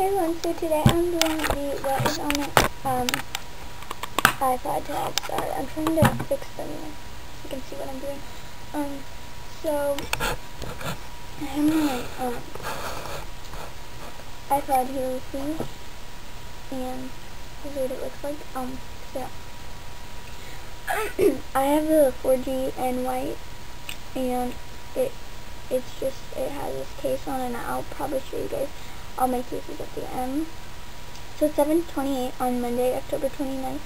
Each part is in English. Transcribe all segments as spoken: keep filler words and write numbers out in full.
Hey everyone, so today I'm doing the what is on my um, iPod tabs. Sorry, I'm trying to fix them here so you can see what I'm doing. Um, so, I have my um, iPod here with me, and here's what it looks like. Um, so, I have the four G and white, and it it's just, it has this case on, and I'll probably show you guys all my cases at the end. So it's seven twenty-eight on Monday, October twenty-ninth.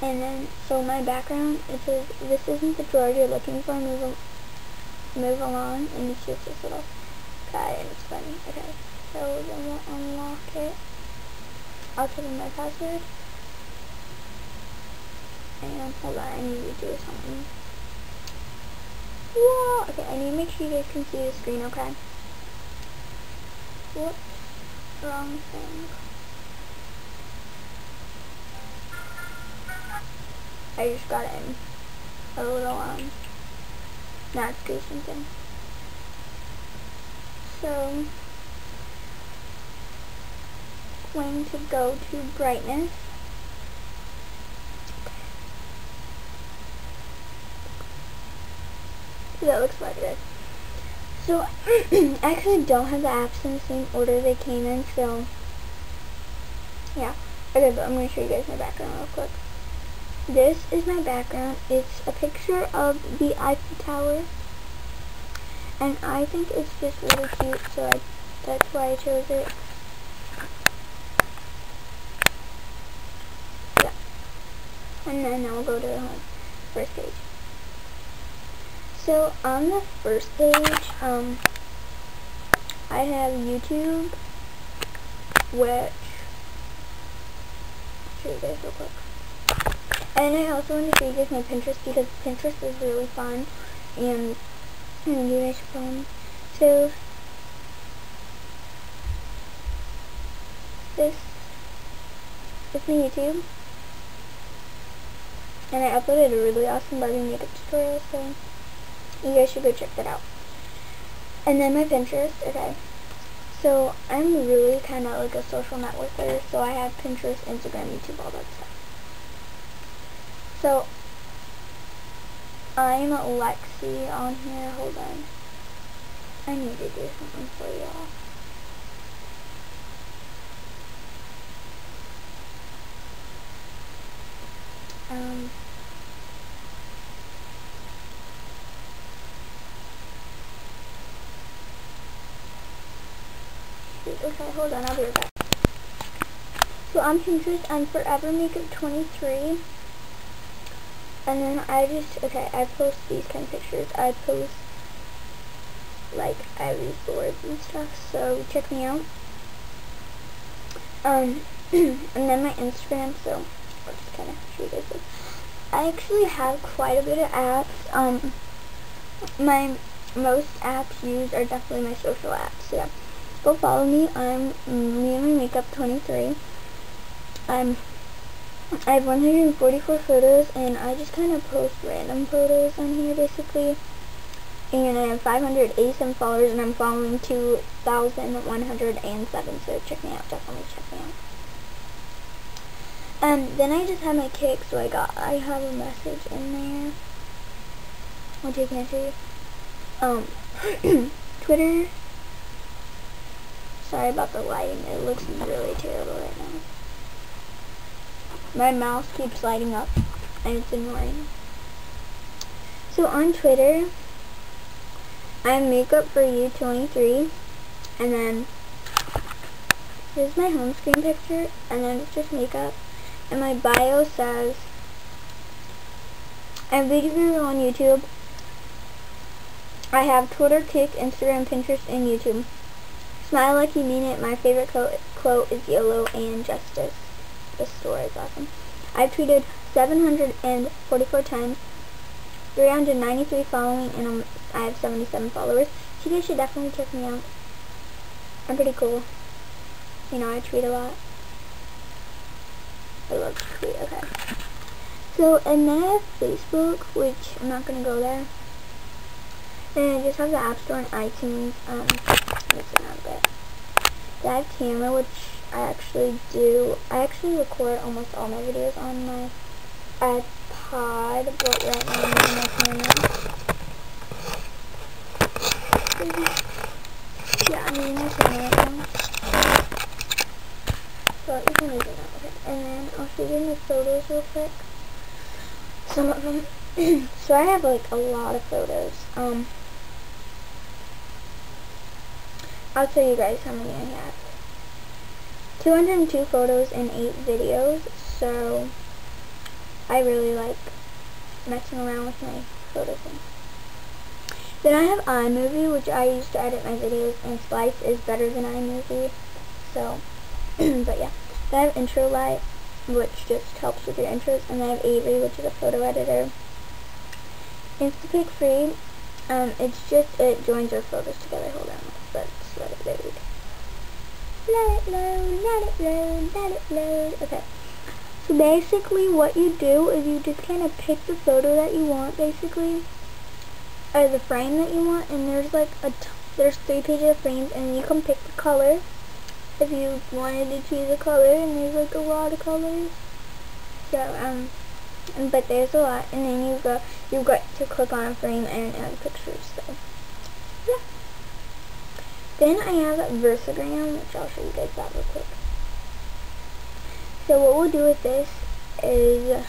And then, so my background, it says, "This isn't the drawer you're looking for, move, al move along." And it's just this little guy, and it's funny. Okay, so then we'll unlock it. I'll type in my password. And hold on, I need to do something. Whoa! Okay, I need to make sure you guys can see the screen, okay? Whoops. Wrong thing. I just got in a little, um, notification thing. So, going to go to brightness. So that looks like this. So, I actually don't have the apps in the same order they came in, so, yeah. Okay, but I'm going to show you guys my background real quick. This is my background. It's a picture of the Eiffel Tower, and I think it's just really cute, so I, that's why I chose it. Yeah. And then I'll go to the home, first page. So on the first page, um, I have YouTube, which, show you guys real quick. And I also want to show you guys my Pinterest, because Pinterest is really fun, and, and you guys should follow me. So, this is my YouTube, and I uploaded a really awesome Barbie makeup tutorial, so you guys should go check that out. And then my Pinterest, okay. So I'm really kind of like a social networker, so I have Pinterest, Instagram, YouTube, all that stuff. So I'm Alexi on here. Hold on. I need to do something for y'all. Um. Okay, hold on, I'll be right back. So on Pinterest, I'm Forever Makeup twenty-three. And then I just, okay, I post these kind of pictures. I post, like, I read boards and stuff, so check me out. Um, and then my Instagram, so I'll just kind of show you guys this. I actually have quite a bit of apps. Um, my most apps used are definitely my social apps, so yeah. Go follow me. I'm meandmymakeup twenty-three. I'm I have one hundred forty-four photos, and I just kind of post random photos on here basically. And I have five hundred eighty-seven followers, and I'm following two thousand one hundred seven. So check me out. Definitely check me out. Um. Then I just have my Kik, so I got I have a message in there. I'll take an answer. Um. Twitter. Sorry about the lighting, it looks really terrible right now. My mouse keeps lighting up, and it's annoying. So on Twitter, I'm makeup for you twenty-three, and then here's my home screen picture, and then it's just makeup, and my bio says, I'm video on YouTube, I have Twitter, Kik, Instagram, Pinterest, and YouTube. Smile like you mean it. My favorite quote, quote is Yellow and Justice. This story is awesome. I've tweeted seven hundred forty-four times, three hundred ninety-three following, and I'm, I have seventy-seven followers. So you guys should definitely check me out. I'm pretty cool. You know, I tweet a lot. I love to tweet, okay. So, and then I have Facebook, which I'm not going to go there. And I just have the App Store and iTunes. Um, missing out a bit. I have camera, which I actually do. I actually record almost all my videos on my iPod, but right now I'm on my camera. Yeah, I'm using my camera right now. But you can use it now. And then I'll show you my photos real quick. Some of them. So I have like a lot of photos. Um, I'll tell you guys how many I have. two hundred two photos and eight videos, so I really like messing around with my photo thing. Then I have iMovie, which I use to edit my videos, and Splice is better than iMovie, so, but yeah. Then I have Intro Lite, which just helps with your intros, and then I have Avery, which is a photo editor. PicFrame, um, it's just, it joins your photos together, hold on, let's let it load. Let it load, let it load, let it load. Okay. So basically what you do is you just kind of pick the photo that you want, basically, or the frame that you want, and there's like a t there's three pages of frames, and you can pick the color if you wanted to choose a color, and there's like a lot of colors. So um, but there's a lot, and then you go you got to click on a frame and add pictures. So yeah. Then I have VersaGram, which I'll show you guys that real quick. So what we'll do with this is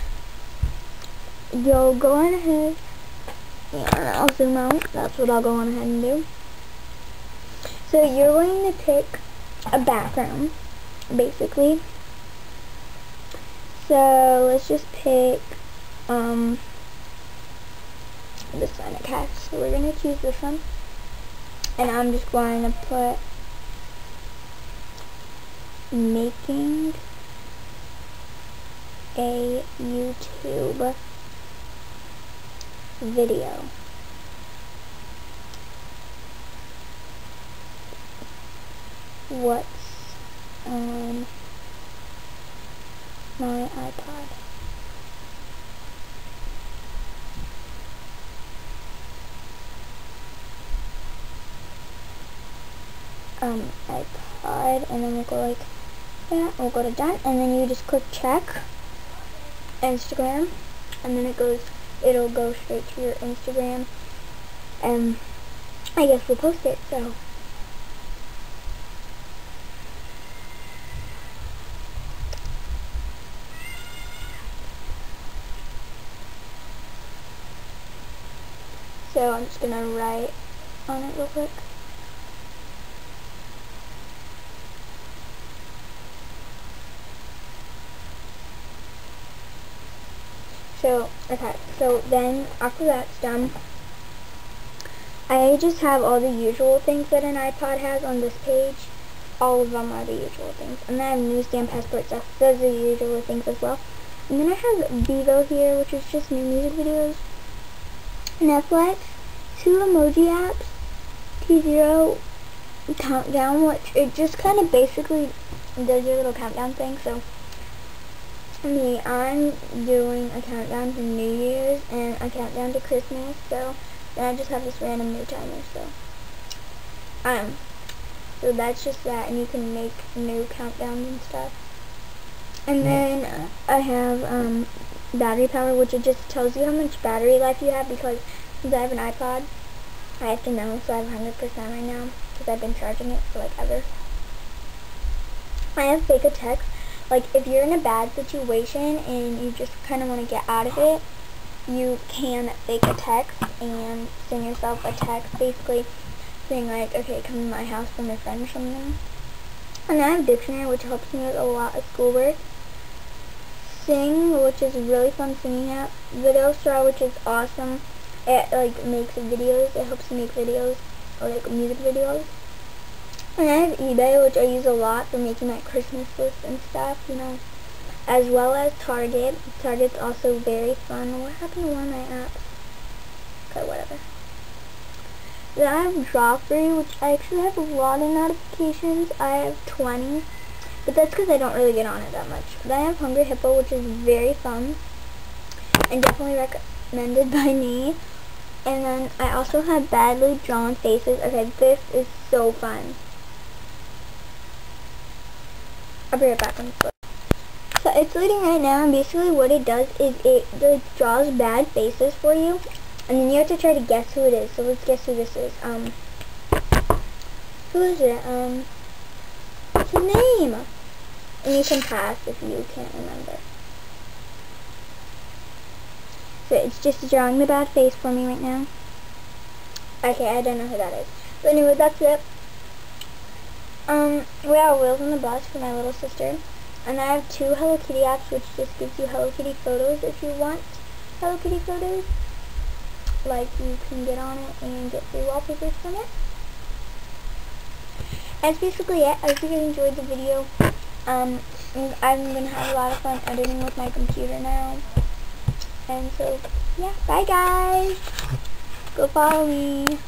you'll go on ahead, yeah, I'll zoom out, that's what I'll go on ahead and do. So you're going to pick a background, basically. So let's just pick um, this one, okay, so we're going to choose this one. And I'm just going to put making a YouTube video. What's on my iPod? Um, iPod, and then we'll go like that, we'll go to done, and then you just click check Instagram, and then it goes, it'll go straight to your Instagram, and I guess we'll post it, so. So I'm just gonna write on it real quick. So, okay, so then after that's done, I just have all the usual things that an iPod has on this page. All of them are the usual things. And then I have Newsstand, passport stuff. Those are the usual things as well. And then I have Vevo here, which is just new music videos. Netflix, two emoji apps, T-Zero, countdown, which it just kind of basically does your little countdown thing, so. Me, I'm doing a countdown to New Year's and a countdown to Christmas, so then I just have this random new timer, so um so that's just that, and you can make new countdowns and stuff. And then uh, I have um battery power, which it just tells you how much battery life you have, because since I have an iPod I have to know, so I have one hundred percent right now because I've been charging it for like ever. I have fake-a-text. Like, if you're in a bad situation and you just kind of want to get out of it, you can fake a text and send yourself a text, basically saying, like, okay, come to my house from your friend or something. And I have dictionary, which helps me with a lot of schoolwork. Sing, which is a really fun singing app. Video straw, which is awesome. It, like, makes videos. It helps you make videos, or, like, music videos. And I have eBay, which I use a lot for making like Christmas lists and stuff, you know, as well as Target. Target's also very fun. What happened to one of my apps? Okay, whatever. Then I have Draw Free, which I actually have a lot of notifications. I have twenty, but that's because I don't really get on it that much. Then I have Hungry Hippo, which is very fun and definitely recommended by me. And then I also have badly drawn faces. Okay, this is so fun. I'll be right back on the floor. So it's loading right now, and basically what it does is it, it draws bad faces for you, and then you have to try to guess who it is. So let's guess who this is. Um, who is it? Um, what's his name? And you can pass if you can't remember. So it's just drawing the bad face for me right now. Okay, I don't know who that is. But anyway, that's it. Um, we have Wheels on the Bus for my little sister. And I have two Hello Kitty apps, which just gives you Hello Kitty photos if you want Hello Kitty photos. Like, you can get on it and get free wallpapers from it. That's basically it. I hope you guys enjoyed the video. Um, I'm going to have a lot of fun editing with my computer now. And so, yeah, bye guys. Go follow me.